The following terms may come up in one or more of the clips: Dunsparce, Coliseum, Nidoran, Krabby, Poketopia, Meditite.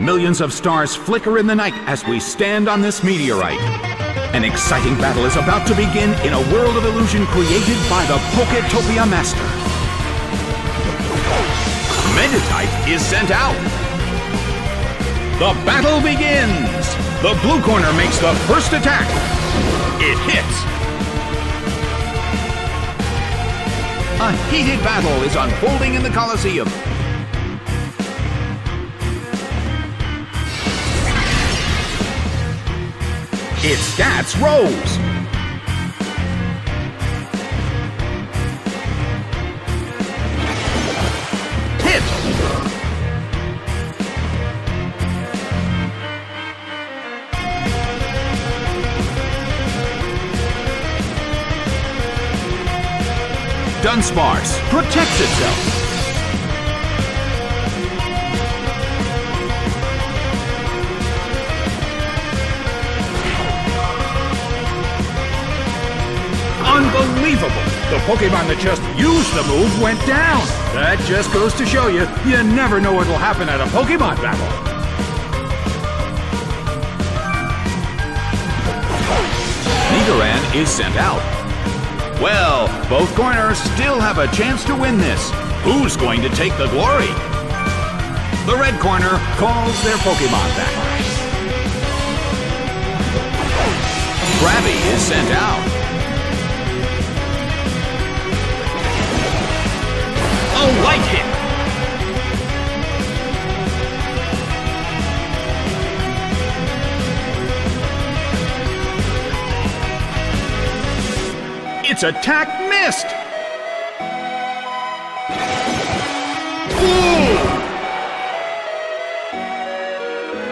Millions of stars flicker in the night as we stand on this meteorite. An exciting battle is about to begin in a world of illusion created by the Poketopia master. Meditite is sent out. The battle begins. The blue corner makes the first attack. It hits. A heated battle is unfolding in the Coliseum. Its stats rose! Hit! Dunsparce protects itself! Unbelievable! The Pokemon that just used the move went down! That just goes to show you, you never know what'll happen at a Pokemon battle! Nidoran is sent out. Well, both corners still have a chance to win this. Who's going to take the glory? The red corner calls their Pokemon back. Krabby is sent out. A light hit! Its attack missed! Ooh.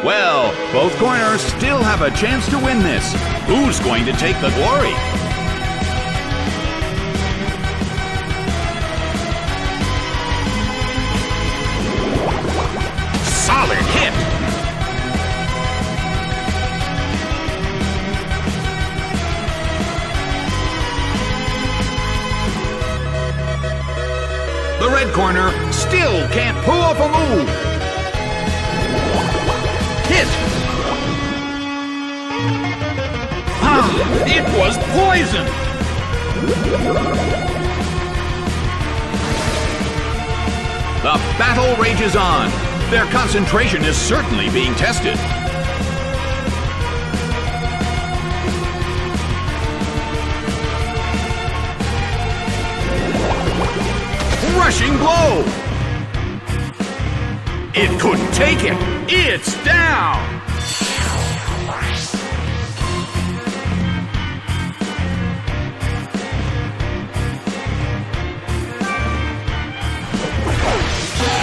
Well, both corners still have a chance to win this. Who's going to take the glory? The red corner still can't pull off a move. Hit! Ah, it was poison! The battle rages on. Their concentration is certainly being tested. Crushing blow! It couldn't take it! It's down!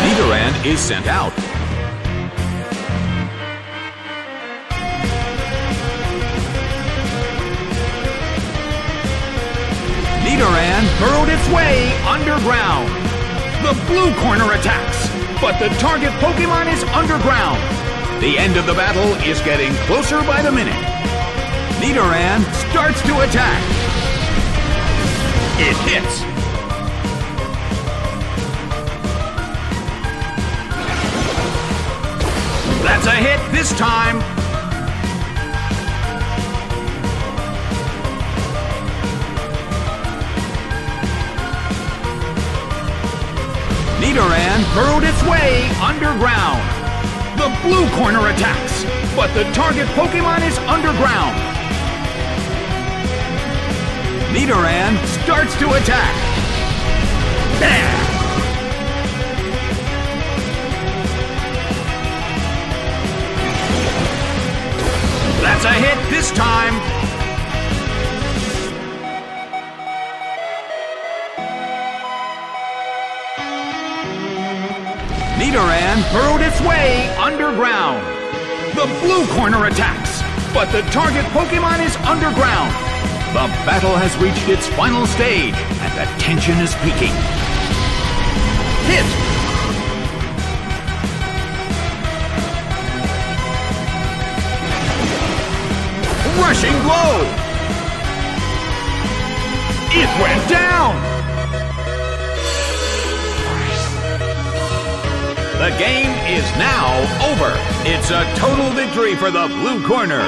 Nidoran is sent out. Nidoran burrowed its way underground. The blue corner attacks, but the target Pokemon is underground. The end of the battle is getting closer by the minute. Nidoran starts to attack. It hits. That's a hit this time. Nidoran burrowed its way underground. The blue corner attacks, but the target Pokemon is underground. Nidoran starts to attack. Bam! That's a hit this time. Nidoran burrowed its way underground. The blue corner attacks, but the target Pokemon is underground. The battle has reached its final stage, and the tension is peaking. Hit! Rushing blow! It went down! The game is now over. It's a total victory for the blue corner.